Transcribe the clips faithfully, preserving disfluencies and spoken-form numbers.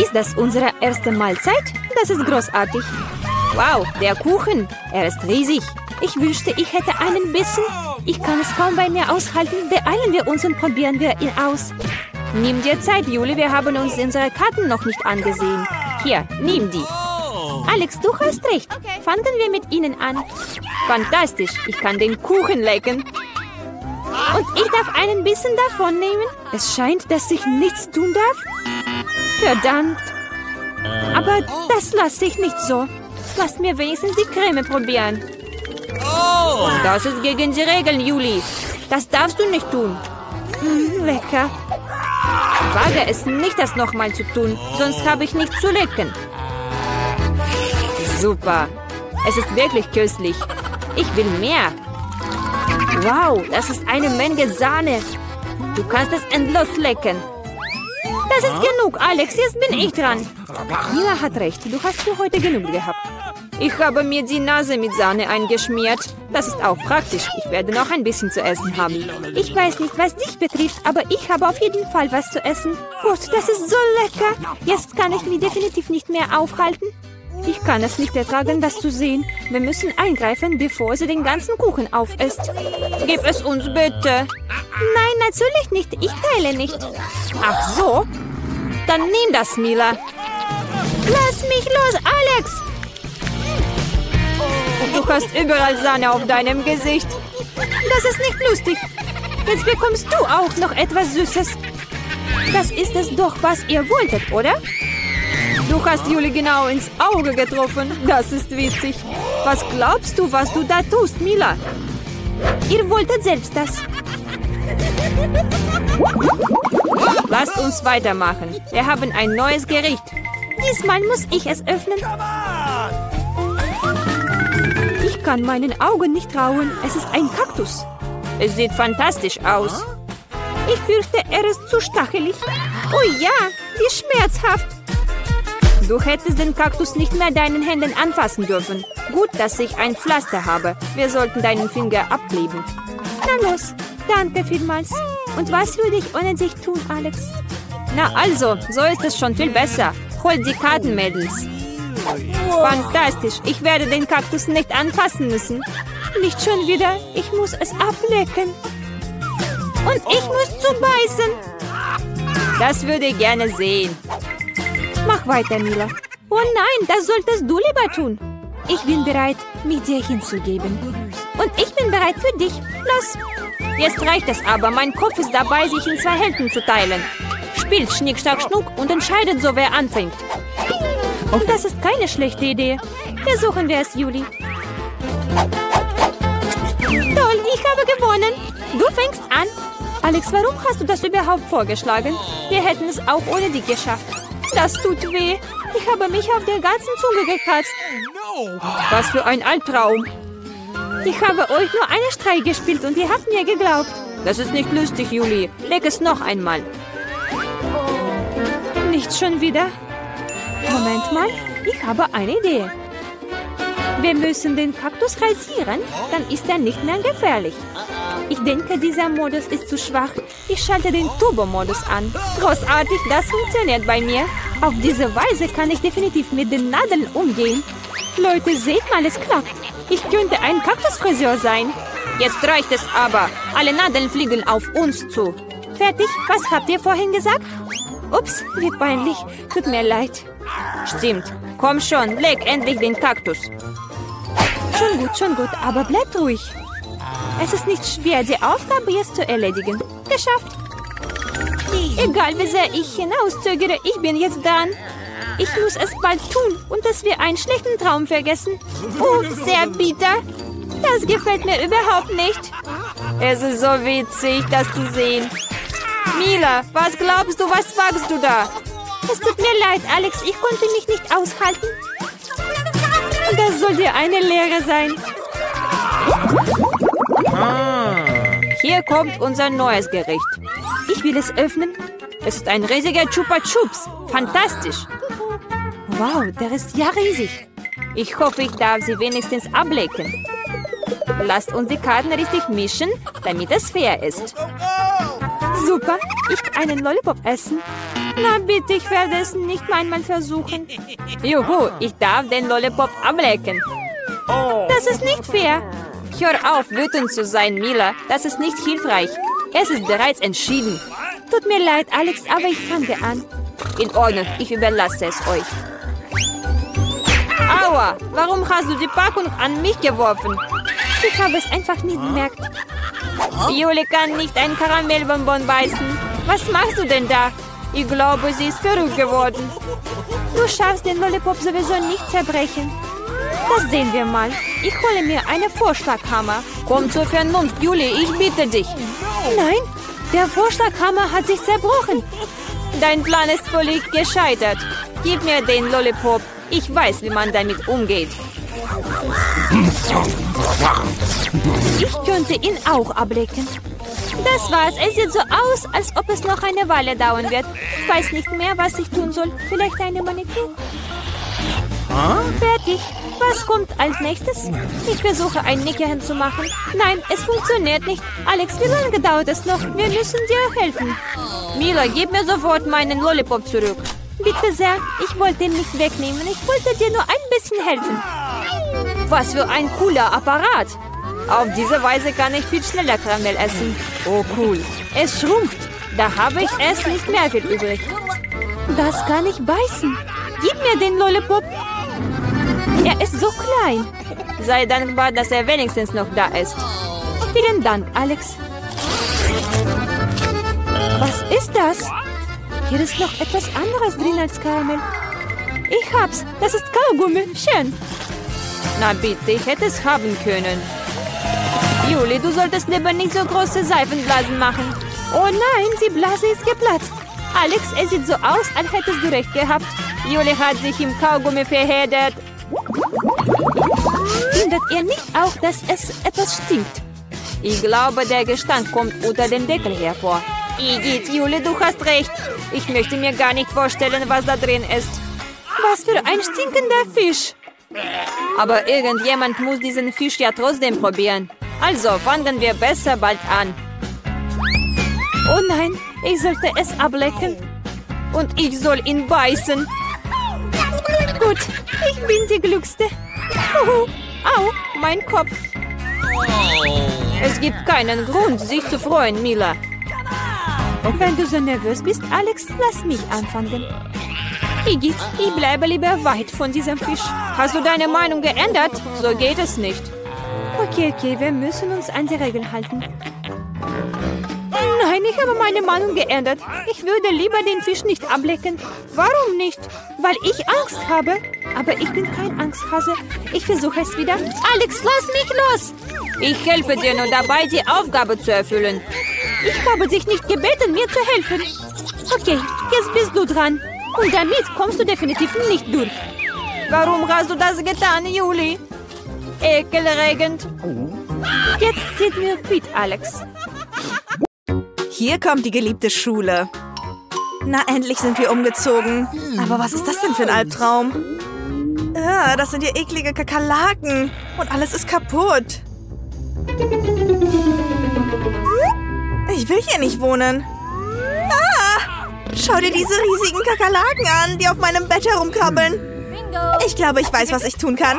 Ist das unsere erste Mahlzeit? Das ist großartig. Wow, der Kuchen. Er ist riesig. Ich wünschte, ich hätte einen Bissen. Ich kann es kaum bei mir aushalten. Beeilen wir uns und probieren wir ihn aus. Nimm dir Zeit, Juli. Wir haben uns unsere Karten noch nicht angesehen. Hier, nimm die. Alex, du hast recht. Fangen wir mit ihnen an. Fantastisch. Ich kann den Kuchen lecken. Und ich darf einen Bissen davon nehmen? Es scheint, dass ich nichts tun darf. Verdammt. Aber das lasse ich nicht so. Lasst mir wenigstens die Creme probieren. Oh. Das ist gegen die Regeln, Juli. Das darfst du nicht tun. Mm, lecker. Wage es nicht, das nochmal zu tun, sonst habe ich nichts zu lecken. Super. Es ist wirklich köstlich. Ich will mehr. Wow, das ist eine Menge Sahne. Du kannst es endlos lecken. Das ist genug, Alex. Jetzt bin ich dran. Mila hat recht. Du hast für heute genug gehabt. Ich habe mir die Nase mit Sahne eingeschmiert. Das ist auch praktisch. Ich werde noch ein bisschen zu essen haben. Ich weiß nicht, was dich betrifft, aber ich habe auf jeden Fall was zu essen. Gott, das ist so lecker. Jetzt kann ich mich definitiv nicht mehr aufhalten. Ich kann es nicht ertragen, das zu sehen. Wir müssen eingreifen, bevor sie den ganzen Kuchen aufisst. Gib es uns bitte. Nein, natürlich nicht. Ich teile nicht. Ach so? Dann nimm das, Mila. Lass mich los, Alex! Du hast überall Sahne auf deinem Gesicht. Das ist nicht lustig. Jetzt bekommst du auch noch etwas Süßes. Das ist es doch, was ihr wolltet, oder? Du hast Juli genau ins Auge getroffen. Das ist witzig. Was glaubst du, was du da tust, Mila? Ihr wolltet selbst das. Lasst uns weitermachen. Wir haben ein neues Gericht. Diesmal muss ich es öffnen. Ich kann meinen Augen nicht trauen. Es ist ein Kaktus. Es sieht fantastisch aus. Ich fürchte, er ist zu stachelig. Oh ja, wie schmerzhaft. Du hättest den Kaktus nicht mehr deinen Händen anfassen dürfen. Gut, dass ich ein Pflaster habe. Wir sollten deinen Finger abkleben. Na los, danke vielmals. Und was würde ich ohne dich tun, Alex? Na also, so ist es schon viel besser. Holt die Karten, Mädels. Fantastisch, ich werde den Kaktus nicht anfassen müssen. Nicht schon wieder, ich muss es ablecken. Und ich muss zubeißen. Das würde ich gerne sehen. Mach weiter, Mila. Oh nein, das solltest du lieber tun. Ich bin bereit, mich dir hinzugeben. Und ich bin bereit für dich. Los. Jetzt reicht es aber, mein Kopf ist dabei, sich in zwei Hälften zu teilen. Spielt Schnick, Schnack, Schnuck und entscheidet so, wer anfängt. Und das ist keine schlechte Idee. Versuchen wir es, Juli. Toll, ich habe gewonnen. Du fängst an. Alex, warum hast du das überhaupt vorgeschlagen? Wir hätten es auch ohne dich geschafft. Das tut weh. Ich habe mich auf der ganzen Zunge gekratzt. Was für ein Albtraum. Ich habe euch nur einen Streich gespielt und ihr habt mir geglaubt. Das ist nicht lustig, Juli. Leg es noch einmal. Nicht schon wieder. Moment mal, ich habe eine Idee. Wir müssen den Kaktus rasieren, dann ist er nicht mehr gefährlich. Ich denke, dieser Modus ist zu schwach. Ich schalte den Turbo-Modus an. Großartig, das funktioniert bei mir. Auf diese Weise kann ich definitiv mit den Nadeln umgehen. Leute, seht mal, es klappt. Ich könnte ein Kaktusfriseur sein. Jetzt reicht es aber. Alle Nadeln fliegen auf uns zu. Fertig, was habt ihr vorhin gesagt? Ups, wie peinlich. Tut mir leid. Stimmt. Komm schon, leg endlich den Kaktus. Schon gut, schon gut, aber bleibt ruhig. Es ist nicht schwer, die Aufgabe jetzt zu erledigen. Geschafft. Egal, wie sehr ich hinauszögere, ich bin jetzt dran. Ich muss es bald tun und dass wir einen schlechten Traum vergessen. Oh, sehr bitter. Das gefällt mir überhaupt nicht. Es ist so witzig, das zu sehen. Mila, was glaubst du, was wagst du da? Es tut mir leid, Alex, ich konnte mich nicht aushalten. Das soll dir eine Lehre sein. Hier kommt unser neues Gericht. Ich will es öffnen. Es ist ein riesiger Chupa Chups. Fantastisch. Wow, der ist ja riesig. Ich hoffe, ich darf sie wenigstens ablecken. Lasst uns die Karten richtig mischen, damit es fair ist. Super, ich kann einen Lollipop essen. Na bitte, ich werde es nicht einmal versuchen. Juhu, ich darf den Lollipop ablecken. Das ist nicht fair. Hör auf, wütend zu sein, Mila. Das ist nicht hilfreich. Es ist bereits entschieden. Tut mir leid, Alex, aber ich fange an. In Ordnung, ich überlasse es euch. Aua, warum hast du die Packung an mich geworfen? Ich habe es einfach nie bemerkt. Jule kann nicht ein Karamellbonbon beißen. Was machst du denn da? Ich glaube, sie ist verrückt geworden. Du schaffst den Lollipop sowieso nicht zerbrechen. Das sehen wir mal. Ich hole mir einen Vorschlaghammer. Komm zur Vernunft, Jule, ich bitte dich. Nein, der Vorschlaghammer hat sich zerbrochen. Dein Plan ist völlig gescheitert. Gib mir den Lollipop. Ich weiß, wie man damit umgeht. Ich könnte ihn auch ablecken. Das war's. Es sieht so aus, als ob es noch eine Weile dauern wird. Ich weiß nicht mehr, was ich tun soll. Vielleicht eine Maniküre? Huh? Fertig. Was kommt als nächstes? Ich versuche, ein Nickerchen zu machen. Nein, es funktioniert nicht. Alex, wie lange dauert es noch? Wir müssen dir helfen. Mila, gib mir sofort meinen Lollipop zurück. Bitte sehr, ich wollte ihn nicht wegnehmen. Ich wollte dir nur ein bisschen helfen. Was für ein cooler Apparat. Auf diese Weise kann ich viel schneller Karamell essen. Oh, cool. Es schrumpft. Da habe ich es nicht mehr viel übrig. Das kann ich beißen. Gib mir den Lollipop. Er ist so klein. Sei dankbar, dass er wenigstens noch da ist. Vielen Dank, Alex. Was ist das? Hier ist noch etwas anderes drin als Karamell. Ich hab's. Das ist Kaugummi. Schön. Na bitte, ich hätte es haben können. Juli, du solltest lieber nicht so große Seifenblasen machen. Oh nein, die Blase ist geplatzt. Alex, es sieht so aus, als hättest du recht gehabt. Juli hat sich im Kaugummi verheddert. Findet ihr nicht auch, dass es etwas stinkt? Ich glaube, der Gestank kommt unter dem Deckel hervor. Igitt, Juli, du hast recht. Ich möchte mir gar nicht vorstellen, was da drin ist. Was für ein stinkender Fisch. Aber irgendjemand muss diesen Fisch ja trotzdem probieren. Also fangen wir besser bald an. Oh nein, ich sollte es ablecken. Und ich soll ihn beißen. Gut, ich bin die Glückste. Huhu, au, mein Kopf. Es gibt keinen Grund, sich zu freuen, Mila. Und wenn du so nervös bist, Alex, lass mich anfangen. Igitt, ich bleibe lieber weit von diesem Fisch. Hast du deine Meinung geändert? So geht es nicht. Okay, okay, wir müssen uns an die Regeln halten. Nein, ich habe meine Meinung geändert. Ich würde lieber den Fisch nicht ablecken. Warum nicht? Weil ich Angst habe. Aber ich bin kein Angsthase. Ich versuche es wieder. Alex, lass mich los! Ich helfe dir nur dabei, die Aufgabe zu erfüllen. Ich habe dich nicht gebeten, mir zu helfen. Okay, jetzt bist du dran. Und damit kommst du definitiv nicht durch. Warum hast du das getan, Juli? Ekelregend. Jetzt seht mir Piet, Alex. Hier kommt die geliebte Schule. Na, endlich sind wir umgezogen. Aber was ist das denn für ein Albtraum? Ah, das sind ja eklige Kakerlaken. Und alles ist kaputt. Ich will hier nicht wohnen. Ah! Schau dir diese riesigen Kakerlaken an, die auf meinem Bett herumkrabbeln. Ich glaube, ich weiß, was ich tun kann.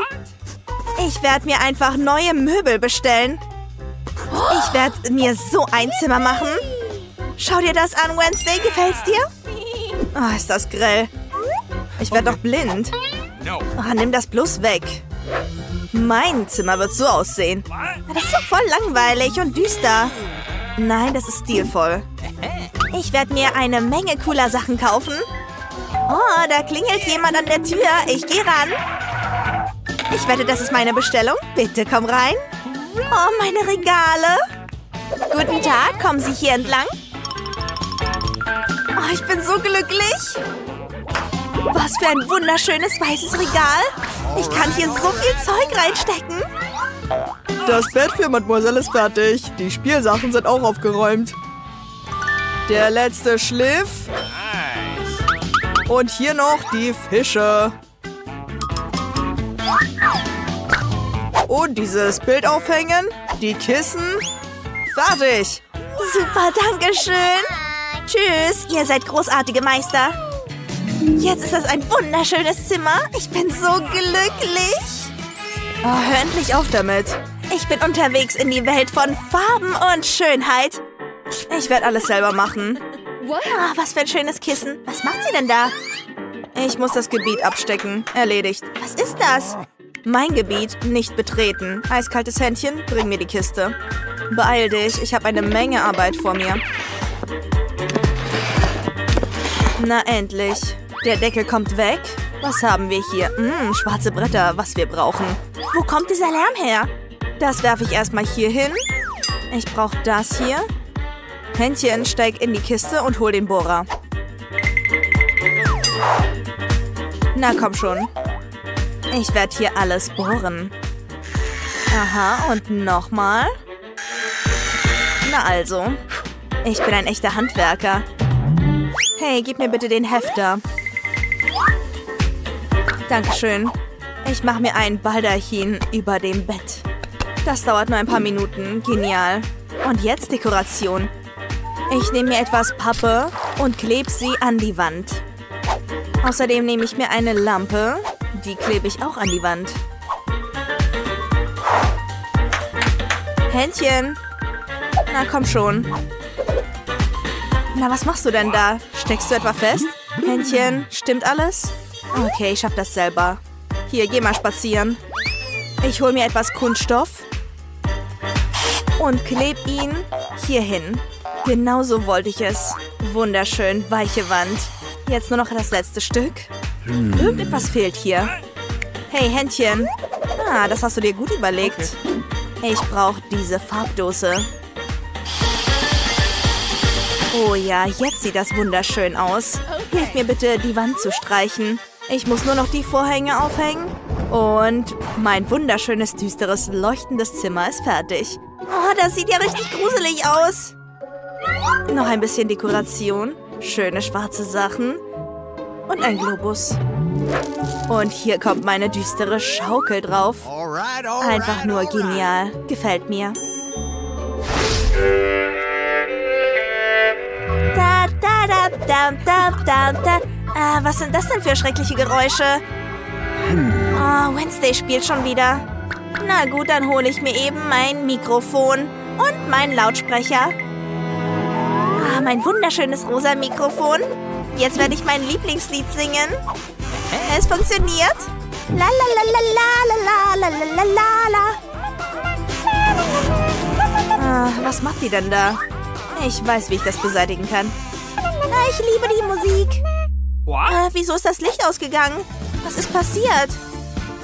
Ich werde mir einfach neue Möbel bestellen. Ich werde mir so ein Zimmer machen. Schau dir das an, Wednesday. Gefällt's dir? Oh, ist das grell. Ich werde doch blind. Oh, nimm das bloß weg. Mein Zimmer wird so aussehen. Das ist doch voll langweilig und düster. Nein, das ist stilvoll. Ich werde mir eine Menge cooler Sachen kaufen. Oh, da klingelt jemand an der Tür. Ich gehe ran. Ich wette, das ist meine Bestellung. Bitte komm rein. Oh, meine Regale. Guten Tag, kommen Sie hier entlang? Oh, ich bin so glücklich. Was für ein wunderschönes weißes Regal. Ich kann hier so viel Zeug reinstecken. Das Bett für Mademoiselle ist fertig. Die Spielsachen sind auch aufgeräumt. Der letzte Schliff. Und hier noch die Fische. Und dieses Bild aufhängen. Die Kissen. Fertig. Super, danke schön. Tschüss, ihr seid großartige Meister. Jetzt ist das ein wunderschönes Zimmer. Ich bin so glücklich. Oh, hör endlich auf damit. Ich bin unterwegs in die Welt von Farben und Schönheit. Ich werde alles selber machen. Ah, was für ein schönes Kissen. Was macht sie denn da? Ich muss das Gebiet abstecken. Erledigt. Was ist das? Mein Gebiet nicht betreten. Eiskaltes Händchen, bring mir die Kiste. Beeil dich, ich habe eine Menge Arbeit vor mir. Na endlich. Der Deckel kommt weg. Was haben wir hier? Hm, schwarze Bretter, was wir brauchen. Wo kommt dieser Lärm her? Das werfe ich erstmal hier hin. Ich brauche das hier. Händchen, steig in die Kiste und hol den Bohrer. Na komm schon. Ich werde hier alles bohren. Aha, und nochmal. Na also. Ich bin ein echter Handwerker. Hey, gib mir bitte den Hefter. Dankeschön. Ich mache mir einen Baldachin über dem Bett. Das dauert nur ein paar Minuten. Genial. Und jetzt Dekoration. Ich nehme mir etwas Pappe und klebe sie an die Wand. Außerdem nehme ich mir eine Lampe. Die klebe ich auch an die Wand. Händchen. Na, komm schon. Na, was machst du denn da? Steckst du etwa fest? Händchen, stimmt alles? Okay, ich schaff das selber. Hier, geh mal spazieren. Ich hole mir etwas Kunststoff und klebe ihn hier hin. Genauso wollte ich es. Wunderschön, weiche Wand. Jetzt nur noch das letzte Stück. Irgendetwas fehlt hier. Hey, Händchen. Ah, das hast du dir gut überlegt. Ich brauche diese Farbdose. Oh ja, jetzt sieht das wunderschön aus. Hilf mir bitte, die Wand zu streichen. Ich muss nur noch die Vorhänge aufhängen. Und mein wunderschönes, düsteres, leuchtendes Zimmer ist fertig. Oh, das sieht ja richtig gruselig aus. Noch ein bisschen Dekoration. Schöne schwarze Sachen. Und ein Globus. Und hier kommt meine düstere Schaukel drauf. Einfach nur genial. Gefällt mir. Da, da, da, da, da, da, da. Ah, was sind das denn für schreckliche Geräusche? Oh, Wednesday spielt schon wieder. Na gut, dann hole ich mir eben mein Mikrofon und meinen Lautsprecher. Ah, mein wunderschönes rosa Mikrofon. Jetzt werde ich mein Lieblingslied singen. Es funktioniert. La la la la la la la la la. Ah, was macht die denn da? Ich weiß, wie ich das beseitigen kann. Ah, ich liebe die Musik. Ah, wieso ist das Licht ausgegangen? Was ist passiert?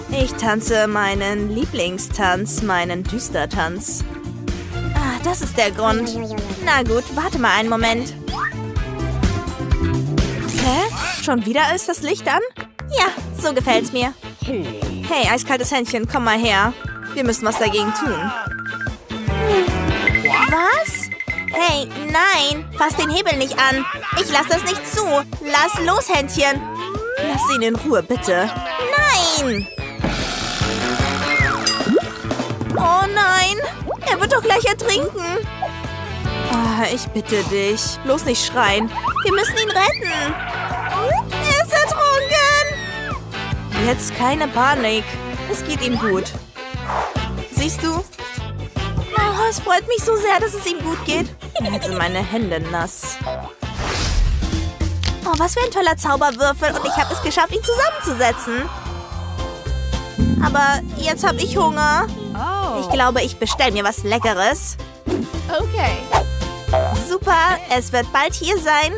Ich tanze meinen Lieblingstanz, meinen Düstertanz. Ah, das ist der Grund. Na gut, warte mal einen Moment. Hä? Schon wieder ist das Licht an? Ja, so gefällt's mir. Hey, eiskaltes Händchen, komm mal her. Wir müssen was dagegen tun. Was? Hey, nein, fass den Hebel nicht an. Ich lass das nicht zu. Lass los, Händchen. Lass ihn in Ruhe, bitte. Nein! Oh nein, er wird doch gleich ertrinken. Oh, ich bitte dich, bloß nicht schreien. Wir müssen ihn retten. Er ist ertrunken. Jetzt keine Panik. Es geht ihm gut. Siehst du? Oh, es freut mich so sehr, dass es ihm gut geht. Jetzt sind meine Hände nass. Oh, was für ein toller Zauberwürfel. Und ich habe es geschafft, ihn zusammenzusetzen. Aber jetzt habe ich Hunger. Ich glaube, ich bestelle mir was Leckeres. Okay. Super, es wird bald hier sein.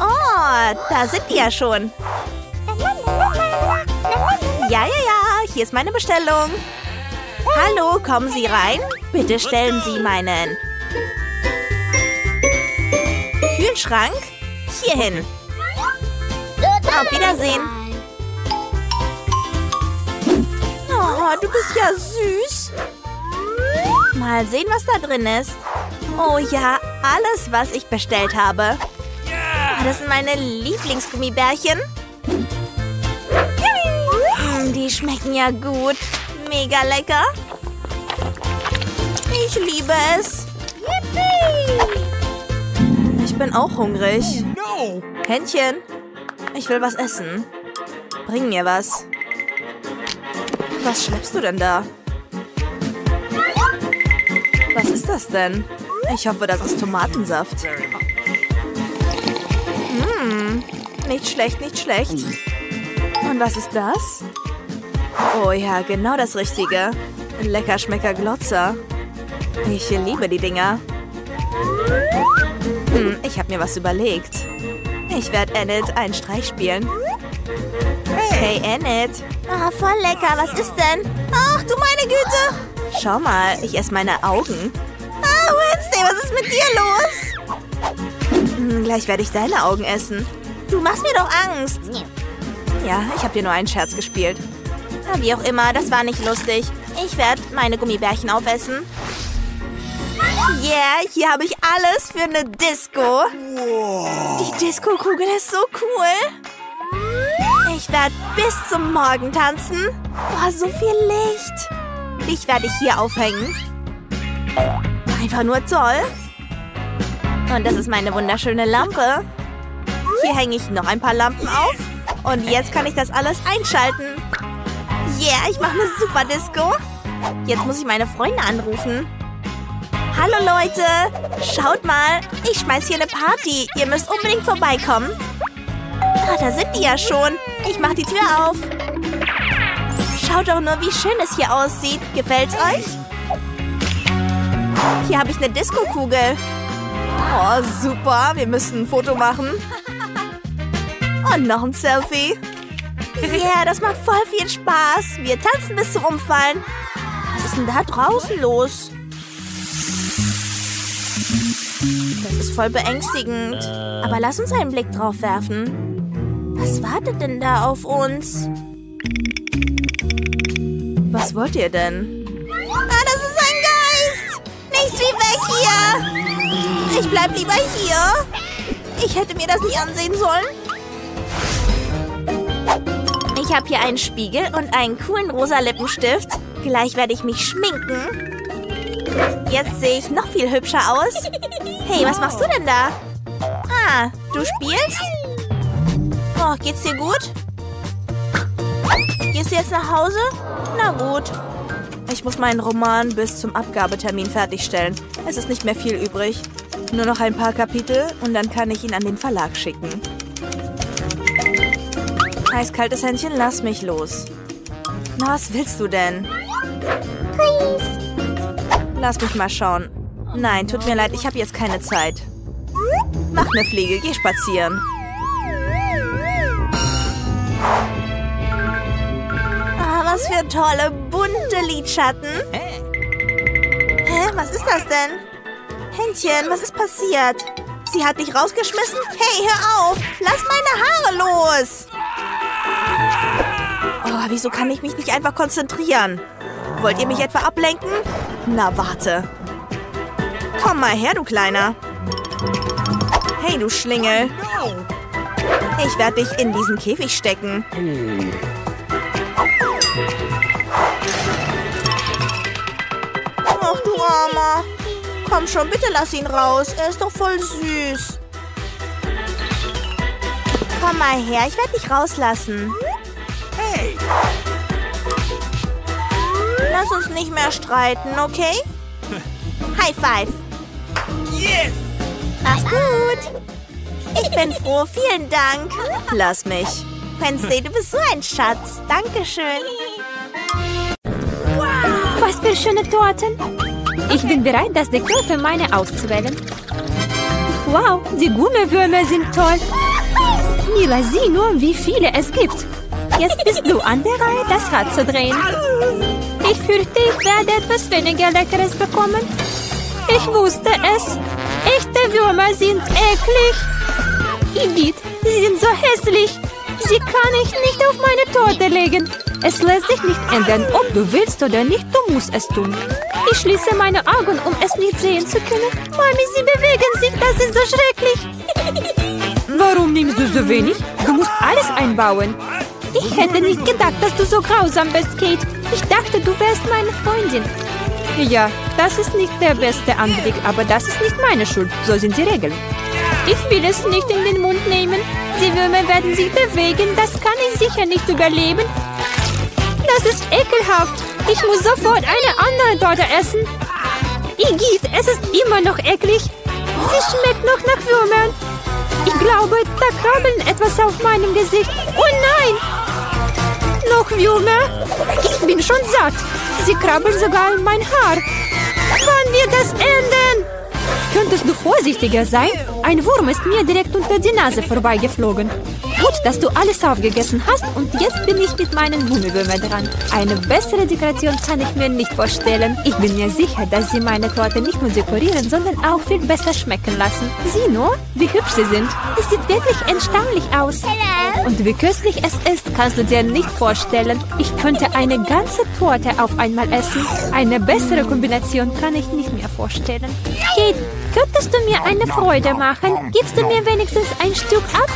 Oh, da sind wir ja schon. Ja, ja, ja, hier ist meine Bestellung. Hallo, kommen Sie rein. Bitte stellen Sie meinen Kühlschrank hierhin. Auf Wiedersehen. Oh, du bist ja süß. Mal sehen, was da drin ist. Oh ja, alles, was ich bestellt habe. Oh, das sind meine Lieblingsgummibärchen. Mm, die schmecken ja gut. Mega lecker. Ich liebe es. Yippie! bin auch hungrig. Oh, no. Händchen, ich will was essen. Bring mir was. Was schleppst du denn da? Was ist das denn? Ich hoffe, das ist Tomatensaft. Hm, nicht schlecht, nicht schlecht. Und was ist das? Oh ja, genau das Richtige. Lecker Schmecker Glotzer. Ich liebe die Dinger. Hm, ich habe mir was überlegt. Ich werde Annette einen Streich spielen. Hey, Annette. Ah, oh, voll lecker. Was ist denn? Ach, du meine Güte. Schau mal, ich esse meine Augen. Ah, Wednesday, was ist mit dir los? Hm, gleich werde ich deine Augen essen. Du machst mir doch Angst. Ja, ich habe dir nur einen Scherz gespielt. Wie auch immer, das war nicht lustig. Ich werde meine Gummibärchen aufessen. Yeah, hier habe ich alles für eine Disco. Die Disco-Kugel ist so cool. Ich werde bis zum Morgen tanzen. Boah, so viel Licht. Dich werde ich hier aufhängen. Einfach nur toll. Und das ist meine wunderschöne Lampe. Hier hänge ich noch ein paar Lampen auf. Und jetzt kann ich das alles einschalten. Yeah, ich mache eine super Disco. Jetzt muss ich meine Freunde anrufen. Hallo Leute, schaut mal, ich schmeiß hier eine Party. Ihr müsst unbedingt vorbeikommen. Ah, da sind die ja schon. Ich mache die Tür auf. Schaut doch nur, wie schön es hier aussieht. Gefällt's euch? Hier habe ich eine Disco-Kugel. Oh, super, wir müssen ein Foto machen. Und noch ein Selfie. Yeah, das macht voll viel Spaß. Wir tanzen bis zum Umfallen. Was ist denn da draußen los? Das ist voll beängstigend. Aber lass uns einen Blick drauf werfen. Was wartet denn da auf uns? Was wollt ihr denn? Ah, das ist ein Geist! Nichts wie weg hier! Ich bleib lieber hier. Ich hätte mir das nie ansehen sollen. Ich habe hier einen Spiegel und einen coolen rosa Lippenstift. Gleich werde ich mich schminken. Jetzt sehe ich noch viel hübscher aus. Hey, was machst du denn da? Ah, du spielst? Oh, geht's dir gut? Gehst du jetzt nach Hause? Na gut. Ich muss meinen Roman bis zum Abgabetermin fertigstellen. Es ist nicht mehr viel übrig. Nur noch ein paar Kapitel und dann kann ich ihn an den Verlag schicken. Eiskaltes Händchen, lass mich los. Na, was willst du denn? Please. Lass mich mal schauen. Nein, tut mir leid, ich habe jetzt keine Zeit. Mach eine Fliege, geh spazieren. Ah, was für tolle, bunte Lidschatten. Hä, was ist das denn? Händchen, was ist passiert? Sie hat dich rausgeschmissen? Hey, hör auf! Lass meine Haare los! Oh, wieso kann ich mich nicht einfach konzentrieren? Wollt ihr mich etwa ablenken? Na, warte. Komm mal her, du Kleiner. Hey, du Schlingel. Ich werde dich in diesen Käfig stecken. Ach, du Armer. Komm schon, bitte lass ihn raus. Er ist doch voll süß. Komm mal her, ich werde dich rauslassen. Hey. Lass uns nicht mehr streiten, okay? High five! Yes! Mach's gut! Ich bin froh, vielen Dank! Lass mich! Wednesday, du bist so ein Schatz! Dankeschön! Wow. Was für schöne Torten! Ich bin bereit, das Dekor für meine auszuwählen. Wow, die Gummibärchen sind toll! Mila, sieh nur, wie viele es gibt! Jetzt bist du an der Reihe, das Rad zu drehen! Ich fürchte, ich werde etwas weniger Leckeres bekommen. Ich wusste es. Echte Würmer sind eklig. Igitt, sie sind so hässlich. Sie kann ich nicht auf meine Torte legen. Es lässt sich nicht ändern, ob du willst oder nicht, du musst es tun. Ich schließe meine Augen, um es nicht sehen zu können. Mami, sie bewegen sich, das ist so schrecklich. Warum nimmst du so wenig? Du musst alles einbauen. Ich hätte nicht gedacht, dass du so grausam bist, Kate. Ich dachte, du wärst meine Freundin. Ja, das ist nicht der beste Anblick, aber das ist nicht meine Schuld. So sind die Regeln. Ich will es nicht in den Mund nehmen. Die Würmer werden sich bewegen. Das kann ich sicher nicht überleben. Das ist ekelhaft. Ich muss sofort eine andere Torte essen. Igitt, es ist immer noch eklig. Sie schmeckt noch nach Würmern. Ich glaube, da krabbelt etwas auf meinem Gesicht. Oh nein! Noch Würmer? Ich bin schon satt. Sie krabbeln sogar in mein Haar. Wann wird das enden? Könntest du vorsichtiger sein? Ein Wurm ist mir direkt unter die Nase vorbeigeflogen. Gut, dass du alles aufgegessen hast und jetzt bin ich mit meinen Gummibärmen dran. Eine bessere Dekoration kann ich mir nicht vorstellen. Ich bin mir sicher, dass sie meine Torte nicht nur dekorieren, sondern auch viel besser schmecken lassen. Sieh nur, wie hübsch sie sind. Es sieht wirklich erstaunlich aus. Hello. Und wie köstlich es ist, kannst du dir nicht vorstellen. Ich könnte eine ganze Torte auf einmal essen. Eine bessere Kombination kann ich nicht mehr vorstellen. Kate, könntest du mir eine Freude machen? Gibst du mir wenigstens ein Stück ab?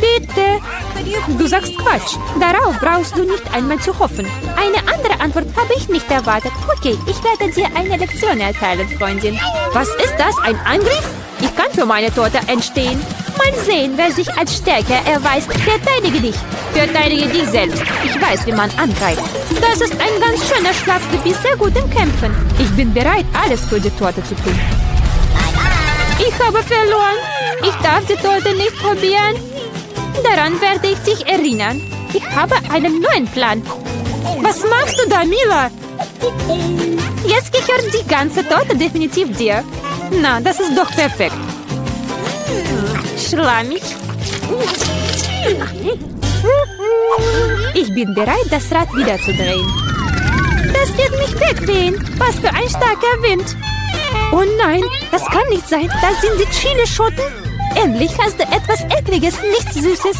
Bitte. Du sagst Quatsch. Darauf brauchst du nicht einmal zu hoffen. Eine andere Antwort habe ich nicht erwartet. Okay, ich werde dir eine Lektion erteilen, Freundin. Was ist das? Ein Angriff? Ich kann für meine Torte entstehen. Mal sehen, wer sich als stärker erweist. Verteidige dich. Verteidige dich selbst. Ich weiß, wie man angreift. Das ist ein ganz schöner Schlag. Du bist sehr gut im Kämpfen. Ich bin bereit, alles für die Torte zu tun. Ich habe verloren. Ich darf die Torte nicht probieren. Daran werde ich dich erinnern. Ich habe einen neuen Plan. Was machst du da, Mila? Jetzt gehört die ganze Torte definitiv dir. Na, das ist doch perfekt. Schlammig. Ich bin bereit, das Rad wieder zu drehen. Das wird mich wegwehen. Was für ein starker Wind. Oh nein, das kann nicht sein. Das sind die Chilischoten. Endlich hast du etwas Ekliges, nichts Süßes.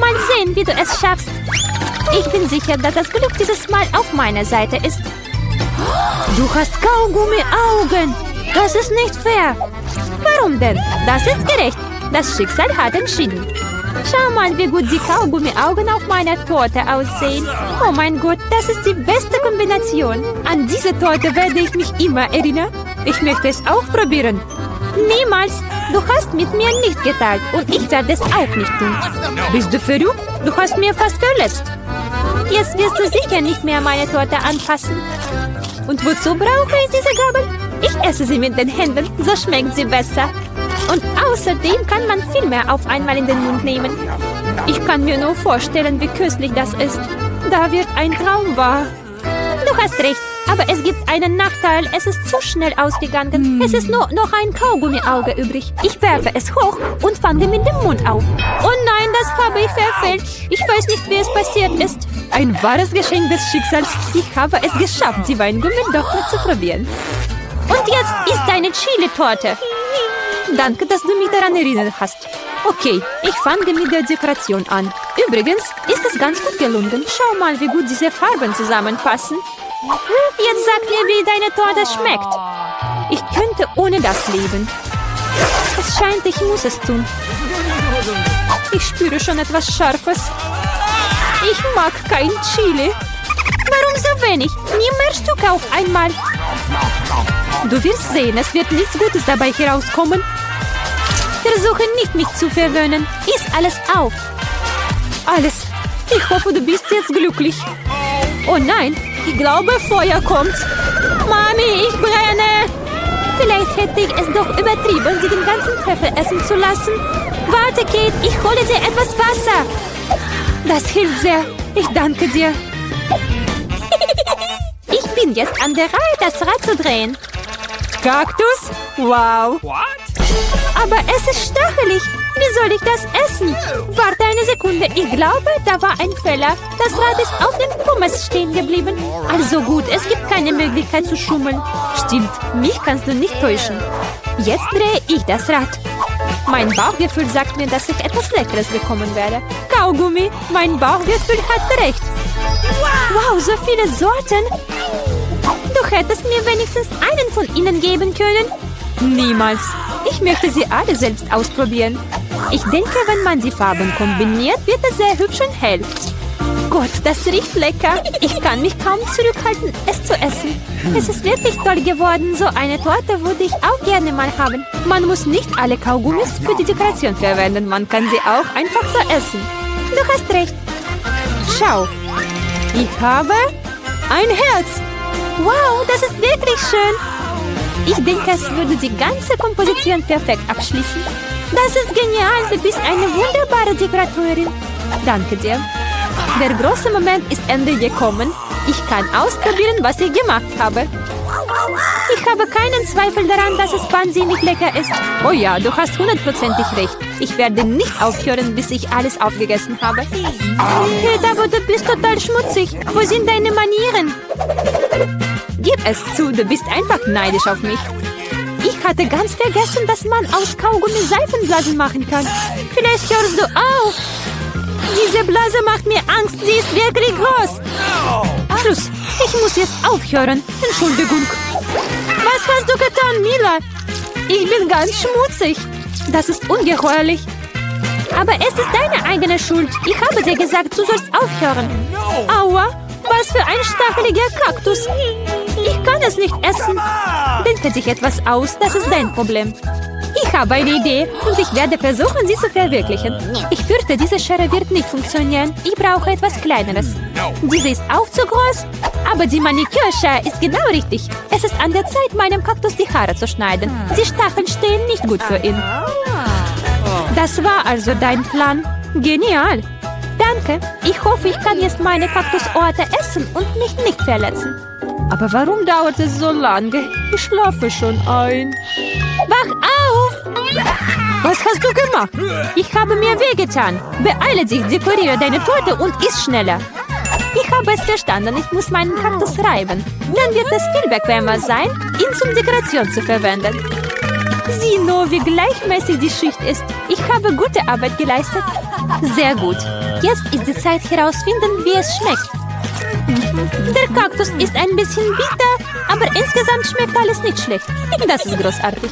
Mal sehen, wie du es schaffst. Ich bin sicher, dass das Glück dieses Mal auf meiner Seite ist. Du hast Kaugummi-Augen. Das ist nicht fair. Warum denn? Das ist gerecht. Das Schicksal hat entschieden. Schau mal, wie gut die Kaugummi-Augen auf meiner Torte aussehen. Oh mein Gott, das ist die beste Kombination. An diese Torte werde ich mich immer erinnern. Ich möchte es auch probieren. Niemals. Du hast mit mir nicht geteilt und ich werde es auch nicht tun. Bist du verrückt? Du hast mir fast verletzt. Jetzt wirst du sicher nicht mehr meine Torte anfassen. Und wozu brauche ich diese Gabel? Ich esse sie mit den Händen, so schmeckt sie besser. Und außerdem kann man viel mehr auf einmal in den Mund nehmen. Ich kann mir nur vorstellen, wie köstlich das ist. Da wird ein Traum wahr. Du hast recht. Aber es gibt einen Nachteil, es ist zu schnell ausgegangen. Es ist nur noch ein Kaugummiauge übrig. Ich werfe es hoch und fange mit dem Mund auf. Oh nein, das habe ich verfehlt. Ich weiß nicht, wie es passiert ist. Ein wahres Geschenk des Schicksals. Ich habe es geschafft, die Weingummi doch mal zu probieren. Und jetzt ist deine Chili-Torte. Danke, dass du mich daran erinnert hast. Okay, ich fange mit der Dekoration an. Übrigens ist es ganz gut gelungen. Schau mal, wie gut diese Farben zusammenpassen. Jetzt sag mir, wie deine Torte schmeckt. Ich könnte ohne das leben. Es scheint, ich muss es tun. Ich spüre schon etwas Scharfes. Ich mag kein Chili. Warum so wenig? Nie mehr Stück auf einmal. Du wirst sehen, es wird nichts Gutes dabei herauskommen. Versuche nicht, mich zu verwöhnen. Iss alles auf. Alles. Ich hoffe, du bist jetzt glücklich. Oh nein. Ich glaube, Feuer kommt. Mami, ich brenne. Vielleicht hätte ich es doch übertrieben, sie den ganzen Treffer essen zu lassen. Warte, Kate, ich hole dir etwas Wasser. Das hilft sehr. Ich danke dir. Ich bin jetzt an der Reihe, das Rad zu drehen. Kaktus? Wow. Aber es ist stachelig. Wie soll ich das essen? Warte eine Sekunde. Ich glaube, da war ein Fehler. Das Rad ist auf dem Pommes stehen geblieben. Also gut, es gibt keine Möglichkeit zu schummeln. Stimmt, mich kannst du nicht täuschen. Jetzt drehe ich das Rad. Mein Bauchgefühl sagt mir, dass ich etwas Leckeres bekommen werde. Kaugummi, mein Bauchgefühl hat recht. Wow, so viele Sorten. Du hättest mir wenigstens einen von ihnen geben können. Niemals. Ich möchte sie alle selbst ausprobieren. Ich denke, wenn man die Farben kombiniert, wird es sehr hübsch und hell. Gott, das riecht lecker. Ich kann mich kaum zurückhalten, es zu essen. Es ist wirklich toll geworden. So eine Torte würde ich auch gerne mal haben. Man muss nicht alle Kaugummis für die Dekoration verwenden. Man kann sie auch einfach so essen. Du hast recht. Schau. Ich habe ein Herz. Wow, das ist wirklich schön. Ich denke, es würde die ganze Komposition perfekt abschließen. Das ist genial. Du bist eine wunderbare Dekoratorin. Danke dir. Der große Moment ist Ende gekommen. Ich kann ausprobieren, was ich gemacht habe. Ich habe keinen Zweifel daran, dass es wahnsinnig lecker ist. Oh ja, du hast hundertprozentig recht. Ich werde nicht aufhören, bis ich alles aufgegessen habe. Hey, aber du bist total schmutzig. Wo sind deine Manieren? Gib es zu, du bist einfach neidisch auf mich. Ich hatte ganz vergessen, dass man aus Kaugummi Seifenblasen machen kann. Vielleicht hörst du auf. Diese Blase macht mir Angst, sie ist wirklich groß. Schluss, ich muss jetzt aufhören. Entschuldigung. Was hast du getan, Mila? Ich bin ganz schmutzig. Das ist ungeheuerlich. Aber es ist deine eigene Schuld. Ich habe dir gesagt, du sollst aufhören. Aua, was für ein stacheliger Kaktus. Ich kann es nicht essen. Denke dich etwas aus, das ist dein Problem. Ich habe eine Idee und ich werde versuchen, sie zu verwirklichen. Ich fürchte, diese Schere wird nicht funktionieren. Ich brauche etwas Kleineres. Diese ist auch zu groß, aber die Manikürschere ist genau richtig. Es ist an der Zeit, meinem Kaktus die Haare zu schneiden. Die Stacheln stehen nicht gut für ihn. Das war also dein Plan. Genial. Danke. Ich hoffe, ich kann jetzt meine Kaktusorte essen und mich nicht verletzen. Aber warum dauert es so lange? Ich schlafe schon ein. Wach auf! Was hast du gemacht? Ich habe mir wehgetan. Beeile dich, dekoriere deine Torte und iss schneller. Ich habe es verstanden, ich muss meinen Kaktus reiben. Dann wird es viel bequemer sein, ihn zum Dekoration zu verwenden. Sieh nur, wie gleichmäßig die Schicht ist. Ich habe gute Arbeit geleistet. Sehr gut. Jetzt ist die Zeit herausfinden, wie es schmeckt. Der Kaktus ist ein bisschen bitter, aber insgesamt schmeckt alles nicht schlecht. Das ist großartig.